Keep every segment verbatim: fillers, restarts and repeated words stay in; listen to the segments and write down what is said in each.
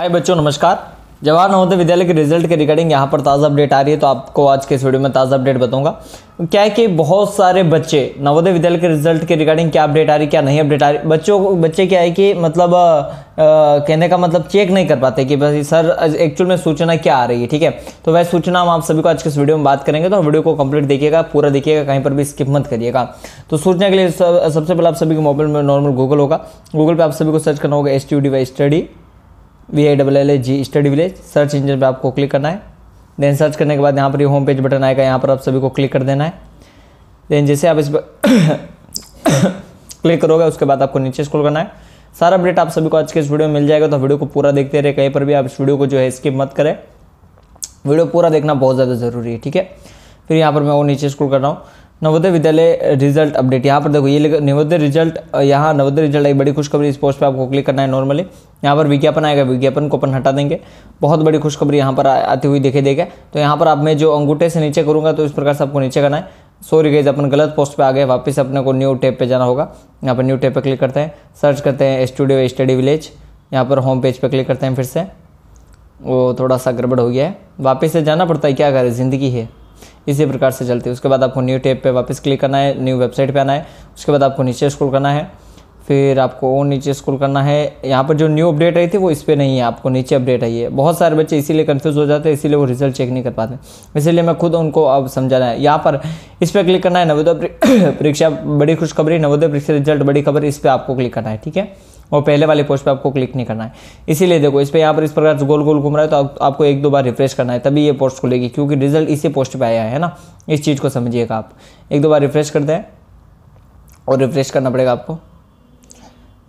हाय बच्चों, नमस्कार। जवाहर नवोदय विद्यालय के रिजल्ट के रिगार्डिंग यहाँ पर ताज़ा अपडेट आ रही है, तो आपको आज के इस वीडियो में ताज़ा अपडेट बताऊंगा। क्या है कि बहुत सारे बच्चे नवोदय विद्यालय के रिजल्ट के रिगार्डिंग क्या अपडेट आ रही, क्या नहीं अपडेट आ रही, बच्चों बच्चे क्या है कि मतलब आ, कहने का मतलब चेक नहीं कर पाते कि बस सर एक्चुअल में सूचना क्या आ रही है। ठीक है, तो वह सूचना हम आप सभी को आज के इस वीडियो में बात करेंगे, तो वीडियो को कंप्लीट देखिएगा, पूरा देखिएगा, कहीं पर भी स्किप मत करिएगा। तो सूचना के लिए सब, सबसे पहले आप सभी के मोबाइल में नॉर्मल गूगल होगा, गूगल पर आप सभी को सर्च करना होगा S T D Y study V I double L A G study village. Search engine पे आपको क्लिक करना है। देन सर्च करने के बाद यहाँ पर ये होम पेज बटन आएगा, यहाँ पर आप सभी को क्लिक कर देना है। देन जैसे आप इस पर क्लिक करोगे उसके बाद आपको नीचे स्क्रॉल करना है। सारा अपडेट आप सभी को आज के इस वीडियो में मिल जाएगा, तो वीडियो को पूरा देखते रहे, कहीं पर भी आप इस वीडियो को जो है स्किप मत करें, वीडियो पूरा देखना बहुत ज़्यादा ज़रूरी है। ठीक है, फिर यहाँ पर मैं वो नीचे स्क्रॉल कर रहा हूँ, नवोदय विद्यालय रिजल्ट अपडेट। यहाँ पर देखो ये नवोदय रिजल्ट, यहाँ नवोदय रिजल्ट एक बड़ी खुशखबरी। इस पोस्ट पे आपको क्लिक करना है। नॉर्मली यहाँ पर विज्ञापन आएगा, विज्ञापन को अपन हटा देंगे। बहुत बड़ी खुशखबरी यहाँ पर आती हुई दिखे देगा। तो यहाँ पर आप मैं जो अंगूठे से नीचे करूँगा तो इस प्रकार से आपको नीचे करना है। सॉरी गाइस, अपन गलत पोस्ट पे आ गए, वापस अपने को न्यू टैब पे जाना होगा। यहाँ पर न्यू टैब पर क्लिक करते हैं, सर्च करते हैं स्टूडियो स्टडी विलेज। यहाँ पर होम पेज पर क्लिक करते हैं। फिर से वो थोड़ा सा गड़बड़ हो गया है, वापस से जाना पड़ता है, क्या करें, ज़िंदगी है, इसी प्रकार से चलती है। उसके बाद आपको न्यू टैब पे वापस क्लिक करना है, न्यू वेबसाइट पे आना है। उसके बाद आपको नीचे स्क्रॉल करना है, फिर आपको और नीचे स्क्रॉल करना है। यहाँ पर जो न्यू अपडेट आई थी वो इस पर नहीं है, आपको नीचे अपडेट आई है। बहुत सारे बच्चे इसीलिए कंफ्यूज हो जाते हैं, इसीलिए वो रिजल्ट चेक नहीं कर पाते, इसीलिए मैं खुद उनको अब समझाना है। यहाँ पर इस पर क्लिक करना है, नवोदय परीक्षा बड़ी खुशखबरी, नवोदय परीक्षा रिजल्ट बड़ी खबर, इस पर आपको क्लिक करना है। ठीक है, और पहले वाले पोस्ट पे आपको क्लिक नहीं करना है। इसीलिए देखो इस पर यहाँ पर इस प्रकार गोल गोल घूम रहा है, तो आप, आपको एक दो बार रिफ्रेश करना है तभी ये पोस्ट खुलेगी, क्योंकि रिजल्ट इसी पोस्ट पे आया है ना। इस चीज़ को समझिएगा, आप एक दो बार रिफ्रेश करते हैं और रिफ्रेश करना पड़ेगा आपको।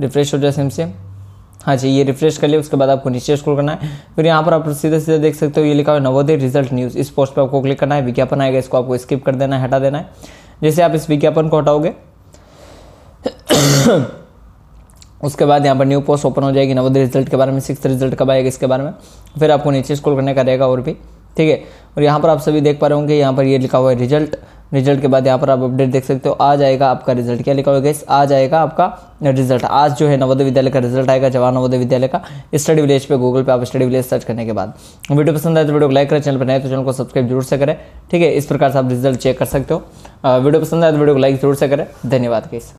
रिफ्रेश हो जाए सेम सेम, हाँ जी, ये रिफ्रेश कर लिया। उसके बाद आपको नीचे स्क्रॉल करना है, फिर यहाँ पर आप सीधे सीधे देख सकते हो, ये लिखा है नवोदय रिजल्ट न्यूज़। इस पोस्ट पर आपको क्लिक करना है। विज्ञापन आएगा, इसको आपको स्किप कर देना है, हटा देना है। जैसे आप इस विज्ञापन को हटाओगे उसके बाद यहाँ पर न्यू पोस्ट ओपन हो जाएगी, नवोदय रिजल्ट के बारे में, सिक्स रिजल्ट कब आएगा इसके बारे में। फिर आपको नीचे स्क्रॉल करने का रहेगा और भी। ठीक है, और यहाँ पर आप सभी देख पा रहे होंगे, यहाँ पर ये लिखा हुआ है रिजल्ट। रिजल्ट के बाद यहाँ पर आप अपडेट देख सकते हो, आज आएगा आपका रिजल्ट। क्या लिखा हुआ है गाइस, आज आएगा आपका रिजल्ट। आज जो है नवोदय विद्यालय का रिजल्ट आएगा, जवाहर नवोदय विद्यालय का। स्टडी विलेज पे गूगल पे आप स्टडी विलेज सर्च करने के बाद, वीडियो पसंद आए तो वीडियो को लाइक करें, चैनल पर नए तो चैनल को सब्सक्राइब जरूर से करें। ठीक है, इस प्रकार से आप रिजल्ट चेक कर सकते हो। वीडियो पसंद आए तो वीडियो को लाइक जरूर से करें। धन्यवाद गाइस।